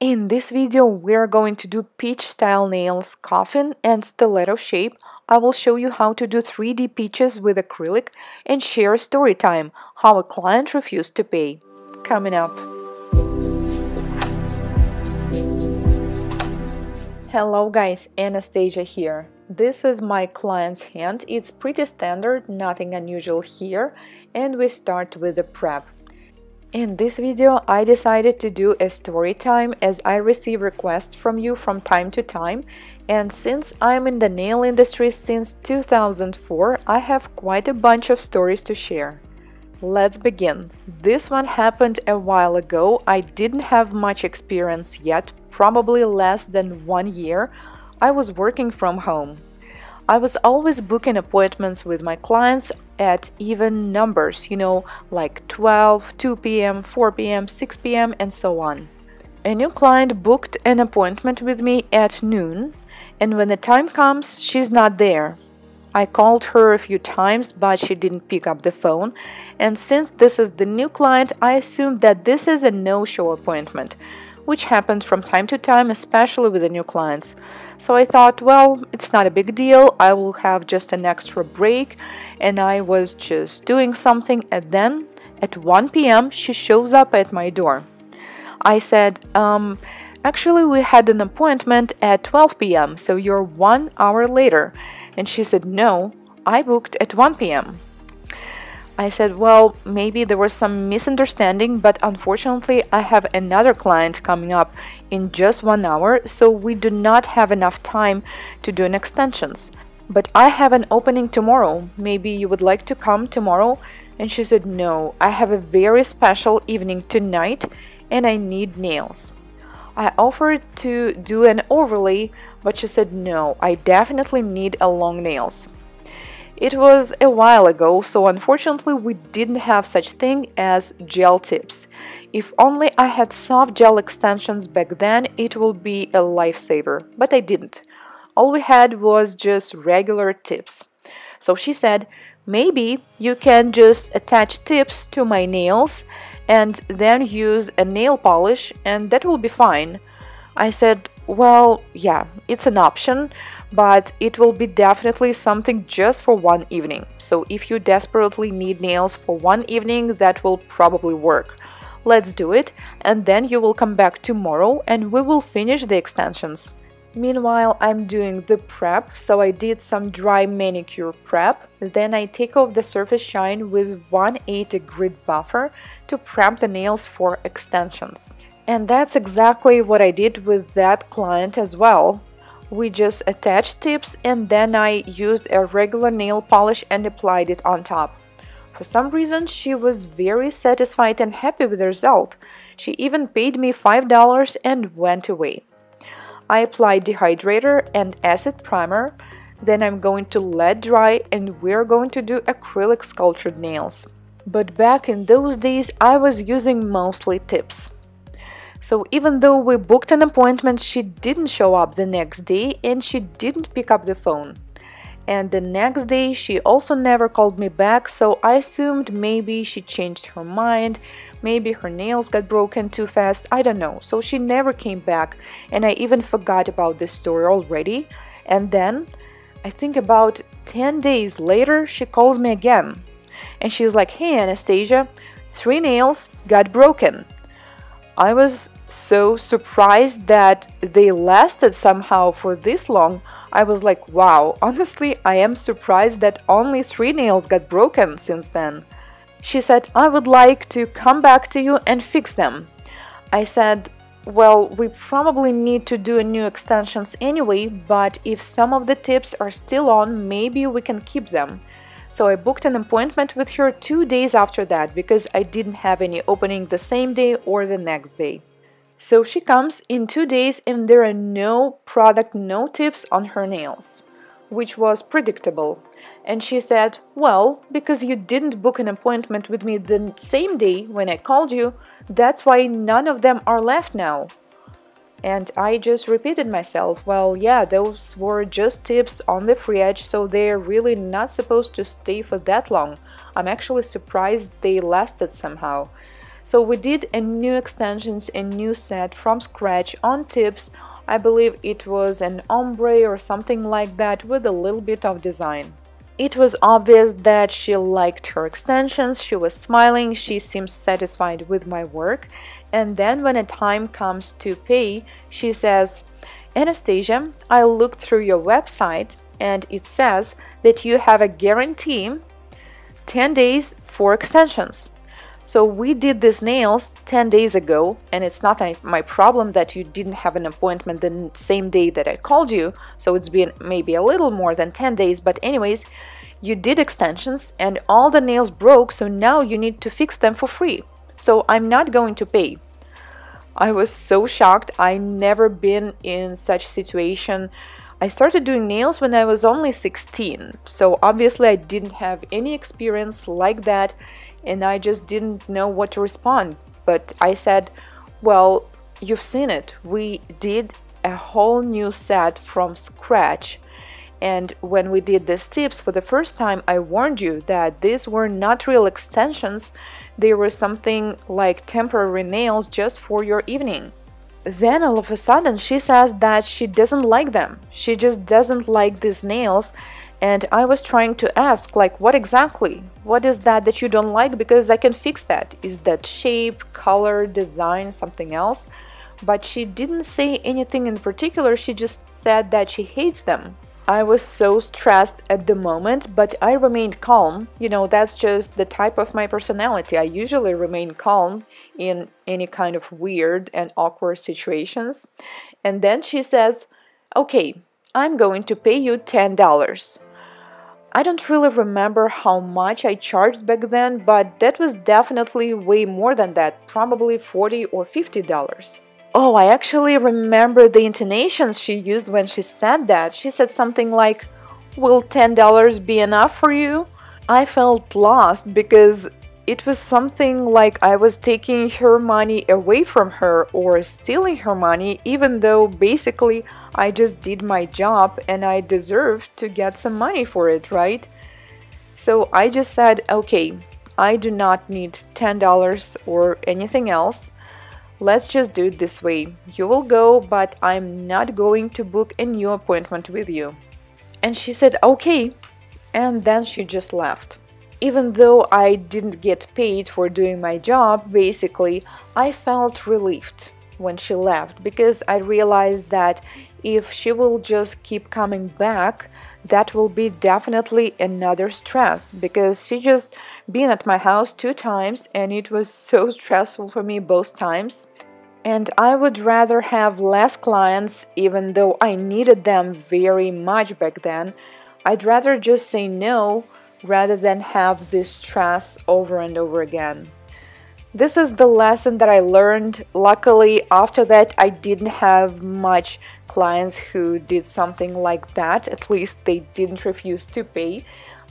In this video we are going to do peach style nails, coffin and stiletto shape. I will show you how to do 3D peaches with acrylic and share story time, how a client refused to pay. Coming up. Hello guys, Anastasia here. This is my client's hand. It's pretty standard, nothing unusual here, and we start with the prep. In this video I decided to do a story time as I receive requests from you from time to time, and since I'm in the nail industry since 2004, I have quite a bunch of stories to share. Let's begin. This one happened a while ago. I didn't have much experience yet, probably less than 1 year. I was working from home. I was always booking appointments with my clients at even numbers, you know, like 12, 2 p.m., 4 p.m., 6 p.m. and so on. A new client booked an appointment with me at noon, and when the time comes, she's not there. I called her a few times, but she didn't pick up the phone, and since this is the new client, I assumed that this is a no-show appointment, which happens from time to time, especially with the new clients. So I thought, well, it's not a big deal, I will have just an extra break, and I was just doing something, and then at 1 p.m. she shows up at my door. I said, actually we had an appointment at 12 p.m., so you're 1 hour later. And she said, no, I booked at 1 p.m. I said, well, maybe there was some misunderstanding, but unfortunately I have another client coming up in just 1 hour, so we do not have enough time to do an extensions. But I have an opening tomorrow, maybe you would like to come tomorrow? And she said, no, I have a very special evening tonight and I need nails. I offered to do an overlay, but she said, no, I definitely need a long nails. It was a while ago, so unfortunately we didn't have such thing as gel tips. If only I had soft gel extensions back then, it would be a lifesaver, but I didn't. All we had was just regular tips. So she said, maybe you can just attach tips to my nails and then use a nail polish and that will be fine. I said, well, yeah, it's an option, but it will be definitely something just for one evening. So if you desperately need nails for one evening, that will probably work. Let's do it, and then you will come back tomorrow and we will finish the extensions. Meanwhile, I'm doing the prep, so I did some dry manicure prep. Then I take off the surface shine with 1/8 grit buffer to prep the nails for extensions. And that's exactly what I did with that client as well. We just attached tips and then I used a regular nail polish and applied it on top. For some reason she was very satisfied and happy with the result. She even paid me $5 and went away. I applied dehydrator and acid primer, then I'm going to let dry and we're going to do acrylic sculptured nails. But back in those days I was using mostly tips. So even though we booked an appointment, she didn't show up the next day and she didn't pick up the phone. And the next day she also never called me back, so I assumed maybe she changed her mind, maybe her nails got broken too fast, I don't know. So she never came back and I even forgot about this story already. And then, I think about 10 days later, she calls me again. And she's like, hey Anastasia, 3 nails got broken. I was so surprised that they lasted somehow for this long. I was like, wow, honestly, I am surprised that only 3 nails got broken since then. She said, I would like to come back to you and fix them. I said, well, we probably need to do new extensions anyway, but if some of the tips are still on, maybe we can keep them. So I booked an appointment with her 2 days after that, because I didn't have any opening the same day or the next day. So she comes in 2 days and there are no product, no tips on her nails, which was predictable. And she said, well, because you didn't book an appointment with me the same day when I called you, that's why none of them are left now. And I just repeated myself, well, yeah, those were just tips on the free edge, so they're really not supposed to stay for that long. I'm actually surprised they lasted somehow. So we did a new extensions, a new set from scratch on tips. I believe it was an ombre or something like that with a little bit of design. It was obvious that she liked her extensions, she was smiling, she seems satisfied with my work. And then when a time comes to pay, she says, "Anastasia, I looked through your website and it says that you have a guarantee 10 days for extensions. So we did these nails 10 days ago, and it's not my problem that you didn't have an appointment the same day that I called you, so it's been maybe a little more than 10 days, but anyways, you did extensions and all the nails broke, so now you need to fix them for free. So I'm not going to pay." I was so shocked. I never been in such situation. I started doing nails when I was only 16, so obviously I didn't have any experience like that. And I just didn't know what to respond, but I said, "Well, you've seen it, we did a whole new set from scratch, and when we did these tips for the first time, I warned you that these were not real extensions, they were something like temporary nails just for your evening." Then all of a sudden she says that she doesn't like them, she just doesn't like these nails. And I was trying to ask, like, what exactly? What is that you don't like? Because I can fix that. Is that shape, color, design, something else? But she didn't say anything in particular, she just said that she hates them. I was so stressed at the moment, but I remained calm. You know, that's just the type of my personality. I usually remain calm in any kind of weird and awkward situations. And then she says, "Okay, I'm going to pay you $10. I don't really remember how much I charged back then, but that was definitely way more than that, probably $40 or $50. Oh, I actually remember the intonations she used when she said that. She said something like, "Will $10 be enough for you?" I felt lost because it was something like I was taking her money away from her or stealing her money, even though basically I just did my job and I deserved to get some money for it, right? So I just said, "Okay, I do not need $10 or anything else. Let's just do it this way. You will go, but I'm not going to book a new appointment with you." And she said, "Okay." And then she just left. Even though I didn't get paid for doing my job, basically, I felt relieved when she left, because I realized that if she will just keep coming back, that will be definitely another stress, because she just been at my house 2 times and it was so stressful for me both times. And I would rather have less clients, even though I needed them very much back then. I'd rather just say no rather than have this stress over and over again. This is the lesson that I learned. Luckily, after that, I didn't have much clients who did something like that. At least they didn't refuse to pay.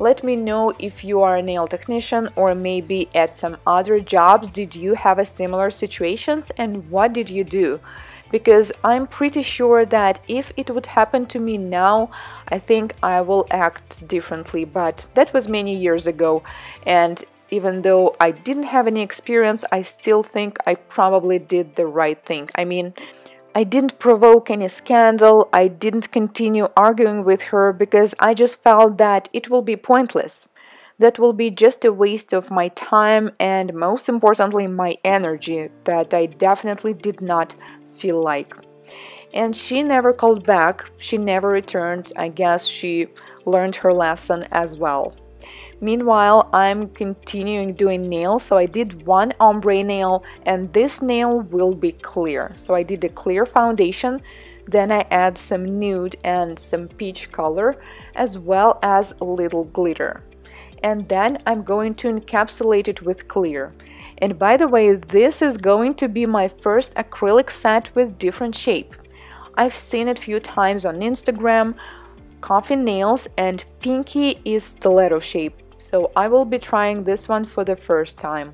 Let me know if you are a nail technician or maybe at some other jobs, did you have a similar situations and what did you do? Because I'm pretty sure that if it would happen to me now, I think I will act differently. But that was many years ago, and even though I didn't have any experience, I still think I probably did the right thing. I mean, I didn't provoke any scandal, I didn't continue arguing with her, because I just felt that it will be pointless. That will be just a waste of my time and, most importantly, my energy that I definitely did not feel like. And she never called back, she never returned. I guess she learned her lesson as well. Meanwhile, I'm continuing doing nails, so I did one ombre nail, and this nail will be clear. So I did a clear foundation, then I add some nude and some peach color, as well as a little glitter. And then I'm going to encapsulate it with clear. And by the way, this is going to be my first acrylic set with different shape. I've seen it a few times on Instagram. Coffee nails, and pinky is stiletto shape, so I will be trying this one for the first time.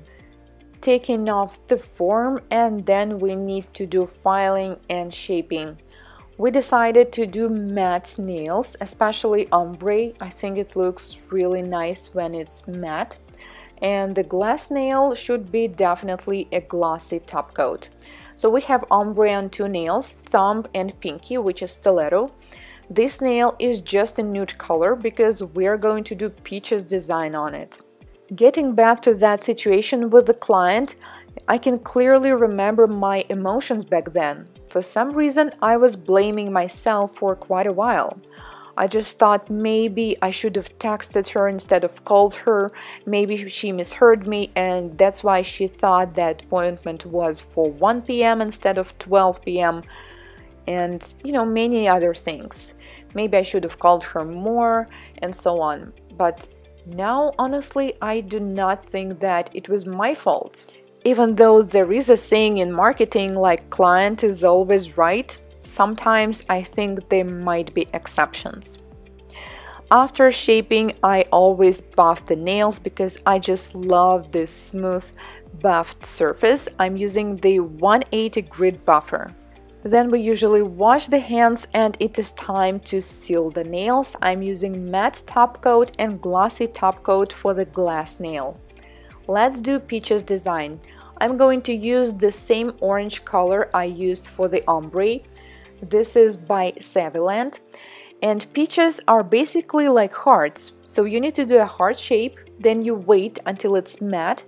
Taking off the form, and then we need to do filing and shaping. We decided to do matte nails, especially ombre. I think it looks really nice when it's matte. and the glass nail should be definitely a glossy top coat. So we have ombre on two nails, thumb and pinky, which is stiletto. This nail is just a nude color because we're going to do peaches design on it. Getting back to that situation with the client, I can clearly remember my emotions back then. For some reason, I was blaming myself for quite a while. I just thought maybe I should have texted her instead of called her, maybe she misheard me and that's why she thought that appointment was for 1 p.m. instead of 12 p.m. and, you know, many other things. Maybe I should have called her more and so on. But now, honestly, I do not think that it was my fault. Even though there is a saying in marketing like client is always right, sometimes I think there might be exceptions. After shaping, I always buff the nails because I just love this smooth buffed surface. I'm using the 180 grit buffer. Then we usually wash the hands and it is time to seal the nails. I'm using matte top coat and glossy top coat for the glass nail. Let's do peaches design. I'm going to use the same orange color I used for the ombre. This is by Saviland. And peaches are basically like hearts. So you need to do a heart shape, then you wait until it's matte.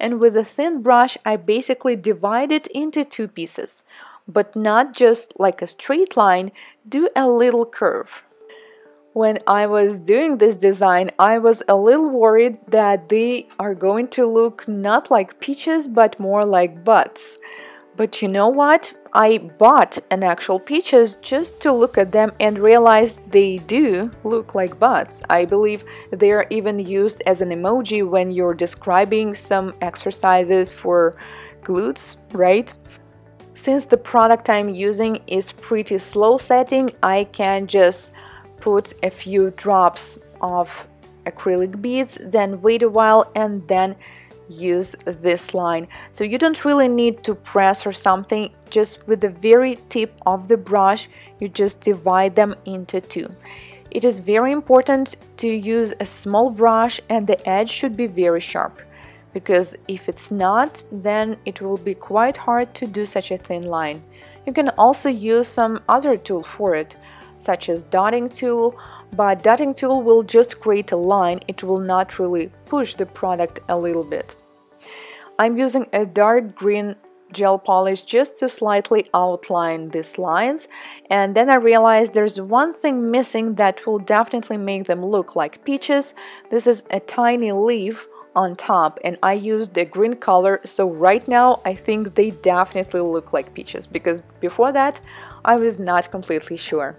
And with a thin brush, I basically divide it into two pieces. But not just like a straight line, do a little curve. When I was doing this design, I was a little worried that they are going to look not like peaches, but more like butts. But you know what? I bought an actual peaches just to look at them and realized they do look like butts. I believe they are even used as an emoji when you're describing some exercises for glutes, right? Since the product I'm using is pretty slow setting, I can just put a few drops of acrylic beads, then wait a while and then use this line. So you don't really need to press or something, just with the very tip of the brush you just divide them into two. It is very important to use a small brush and the edge should be very sharp, because if it's not, then it will be quite hard to do such a thin line. You can also use some other tool for it, such as dotting tool, but dotting tool will just create a line, it will not really push the product a little bit. I'm using a dark green gel polish just to slightly outline these lines, and then I realized there's one thing missing that will definitely make them look like peaches. This is a tiny leaf on top, and I used a green color, so right now I think they definitely look like peaches, because before that I was not completely sure.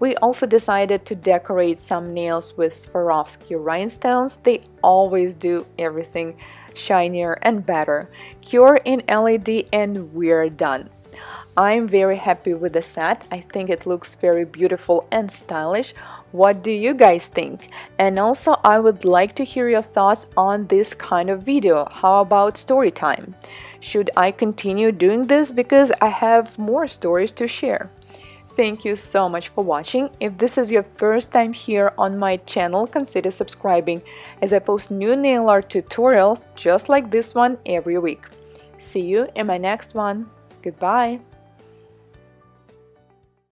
We also decided to decorate some nails with Swarovski rhinestones. They always do everything shinier and better. Cure in LED and we're done. I'm very happy with the set. I think it looks very beautiful and stylish. What do you guys think? And also I would like to hear your thoughts on this kind of video. How about story time? Should I continue doing this because I have more stories to share? Thank you so much for watching. If this is your first time here on my channel, consider subscribing as I post new nail art tutorials just like this one every week. See you in my next one. Goodbye!